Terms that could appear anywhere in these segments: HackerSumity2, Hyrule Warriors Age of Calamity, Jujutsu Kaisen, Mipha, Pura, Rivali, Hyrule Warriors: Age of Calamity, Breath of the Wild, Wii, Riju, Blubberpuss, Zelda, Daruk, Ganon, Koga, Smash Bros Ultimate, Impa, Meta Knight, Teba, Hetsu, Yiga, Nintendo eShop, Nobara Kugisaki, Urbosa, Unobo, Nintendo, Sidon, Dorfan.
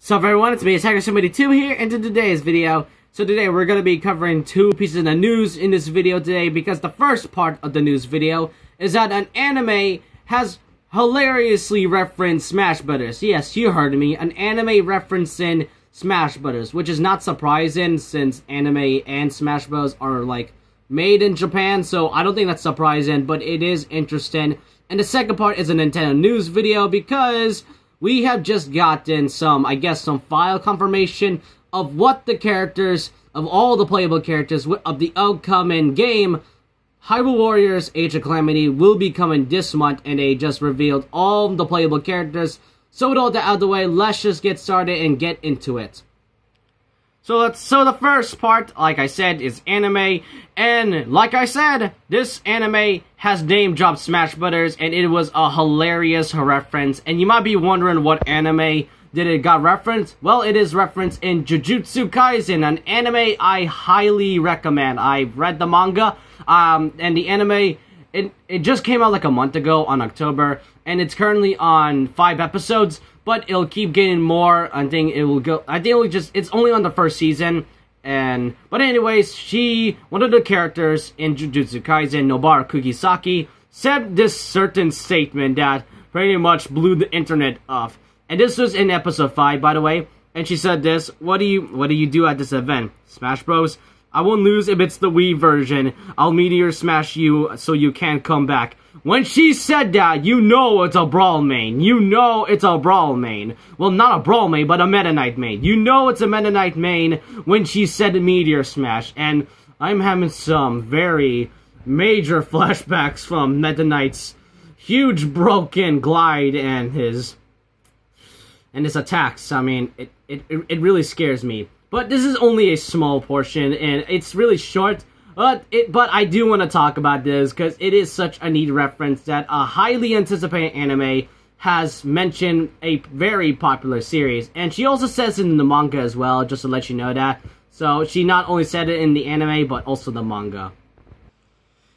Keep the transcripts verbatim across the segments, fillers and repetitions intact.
Sup everyone, it's me, it's HackerSumity two here, and in today's video, so today we're going to be covering two pieces of the news in this video today, because the first part of the news video is that an anime has hilariously referenced Smash Bros. Yes, you heard me, an anime referencing Smash Bros., which is not surprising since anime and Smash Bros. Are like made in Japan, so I don't think that's surprising, but it is interesting. And the second part is a Nintendo news video, because we have just gotten some, I guess, some file confirmation of what the characters, of all the playable characters of the upcoming game, Hyrule Warriors Age of Calamity, will be coming this month, and they just revealed all the playable characters. So with all that out of the way, let's just get started and get into it. So let's, so the first part, like I said, is anime, and like I said, this anime has name dropped Smash Bros., and it was a hilarious reference. And you might be wondering what anime did it got referenced? Well, it is referenced in Jujutsu Kaisen, an anime I highly recommend. I read the manga, um, and the anime, it, it just came out like a month ago on October, and it's currently on five episodes. But it'll keep getting more. I think it will go. I think it will just. It's only on the first season. And but anyways, she, one of the characters in Jujutsu Kaisen, Nobara Kugisaki, said this certain statement that pretty much blew the internet off. And this was in episode five, by the way. And she said this: "What do you What do you do at this event? Smash Bros. I won't lose if it's the Wii version. I'll meteor smash you so you can't come back." When she said that, you know it's a brawl main. You know it's a brawl main. Well, not a brawl main, but a Meta Knight main. You know it's a Meta Knight main when she said meteor smash. And I'm having some very major flashbacks from Meta Knight's huge broken glide and his and his attacks. I mean, it it it really scares me. But this is only a small portion, and it's really short. But it, but I do want to talk about this because it is such a neat reference that a highly anticipated anime has mentioned a very popular series, and she also says it in the manga as well, just to let you know that. So she not only said it in the anime but also the manga.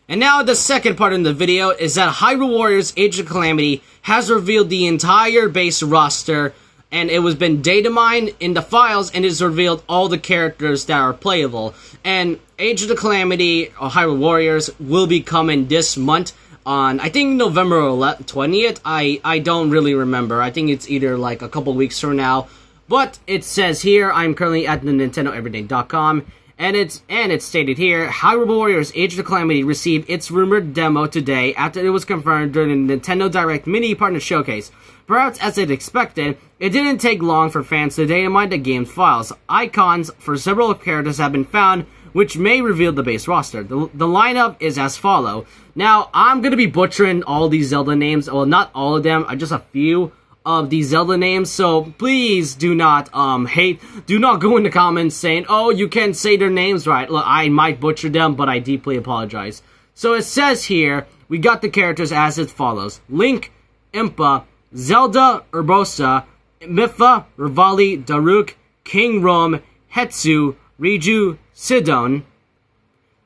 And now the second part in the video is that Hyrule Warriors Age of Calamity has revealed the entire base roster. And it was been data mined in the files, and it's revealed all the characters that are playable. And Age of the Calamity, or Hyrule Warriors, will be coming this month on, I think, November twentieth. I, I don't really remember. I think it's either like a couple weeks from now. But it says here, I'm currently at the Nintendo Everyday dot com, and it's, and it's stated here, Hyrule Warriors Age of the Calamity received its rumored demo today after it was confirmed during the Nintendo Direct Mini Partner Showcase. Perhaps as it expected, it didn't take long for fans to data mine the game's files. Icons for several characters have been found, which may reveal the base roster. The, the lineup is as follows. Now, I'm going to be butchering all these Zelda names. Well, not all of them, just a few of these Zelda names. So, please do not um hate. Do not go in the comments saying, oh, you can't say their names right. Look, I might butcher them, but I deeply apologize. So, it says here, we got the characters as it follows. Link, Impa, Zelda, Urbosa, Mipha, Rivali, Daruk, King Rom, Hetsu, Riju, Sidon,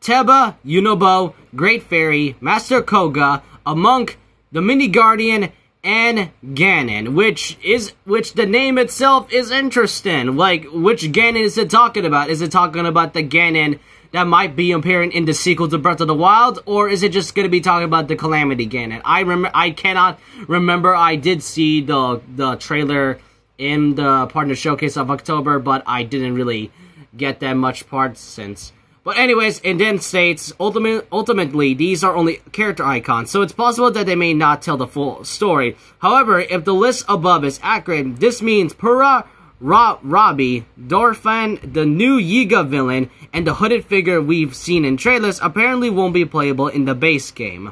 Teba, Unobo, Great Fairy, Master Koga, a monk, the Mini Guardian, and Ganon, which is which the name itself is interesting. Like, which Ganon is it talking about? Is it talking about the Ganon that might be appearing in the sequel to Breath of the Wild, or is it just going to be talking about the Calamity Ganon? I remember, I cannot remember. I did see the the trailer in the Partner Showcase of October, but I didn't really get that much part since. But anyways, it then states, ultimately, ultimately, these are only character icons, so it's possible that they may not tell the full story. However, if the list above is accurate, this means Pura, Ra Robbie, Dorfan, the new Yiga villain, and the hooded figure we've seen in trailers apparently won't be playable in the base game.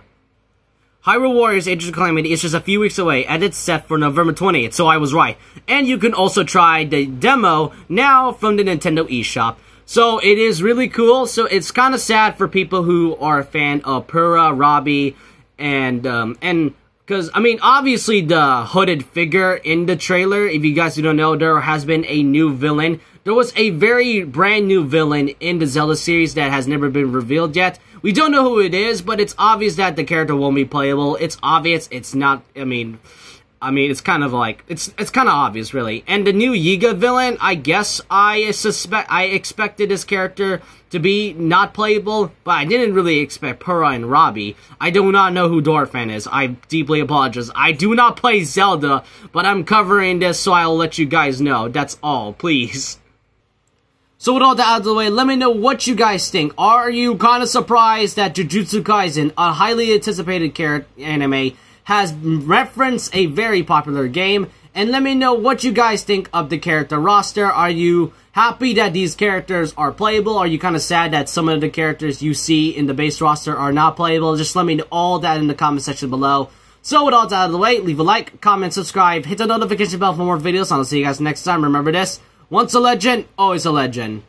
Hyrule Warriors Age of Calamity is just a few weeks away, and it's set for November twentieth, so I was right. And you can also try the demo now from the Nintendo eShop. So it is really cool, so it's kind of sad for people who are a fan of Pura, Robbie, and, um, and... because, I mean, obviously the hooded figure in the trailer, if you guys don't know, there has been a new villain. There was a very brand new villain in the Zelda series that has never been revealed yet. We don't know who it is, but it's obvious that the character won't be playable. It's obvious. It's not, I mean, I mean, it's kind of like, it's it's kind of obvious, really. And the new Yiga villain, I guess I suspect, I expected this character to be not playable, but I didn't really expect Pura and Robbie. I do not know who Dorfan is. I deeply apologize. I do not play Zelda, but I'm covering this, so I'll let you guys know. That's all, please. So with all that out of the way, let me know what you guys think. Are you kind of surprised that Jujutsu Kaisen, a highly anticipated character anime, has referenced a very popular game? And let me know what you guys think of the character roster. Are you happy that these characters are playable? Are you kind of sad that some of the characters you see in the base roster are not playable? Just let me know all that in the comment section below. So with all that out of the way, leave a like, comment, subscribe, hit the notification bell for more videos, and I'll see you guys next time. Remember this, once a legend, always a legend.